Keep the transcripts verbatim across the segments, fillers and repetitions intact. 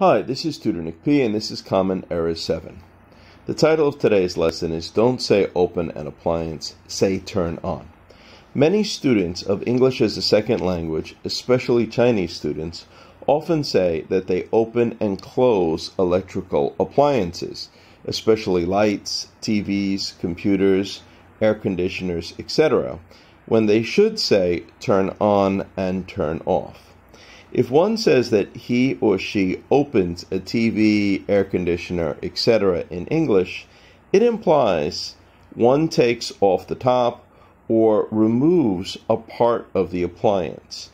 Hi, this is Tutor Nick P, and this is Common Error seven. The title of today's lesson is Don't Say Open an Appliance, Say Turn On. Many students of English as a second language, especially Chinese students, often say that they open and close electrical appliances, especially lights, T Vs, computers, air conditioners, et cetera, when they should say turn on and turn off. If one says that he or she opens a T V, air conditioner, et cetera in English, it implies one takes off the top or removes a part of the appliance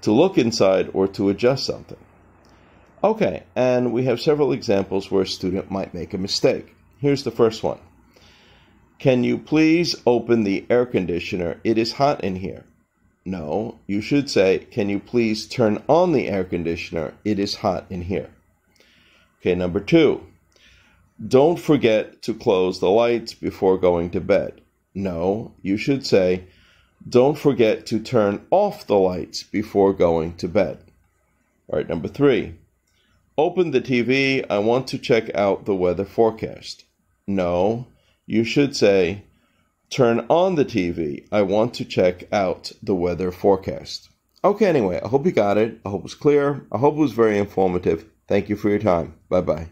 to look inside or to adjust something. Okay, and we have several examples where a student might make a mistake. Here's the first one. Can you please open the air conditioner? It is hot in here. No, you should say, can you please turn on the air conditioner? It is hot in here. Okay, number two, don't forget to close the lights before going to bed. No, you should say, don't forget to turn off the lights before going to bed. All right, number three, open the T V. I want to check out the weather forecast. No, you should say, turn on the T V. I want to check out the weather forecast. Okay, anyway, I hope you got it. I hope it was clear. I hope it was very informative. Thank you for your time. Bye-bye.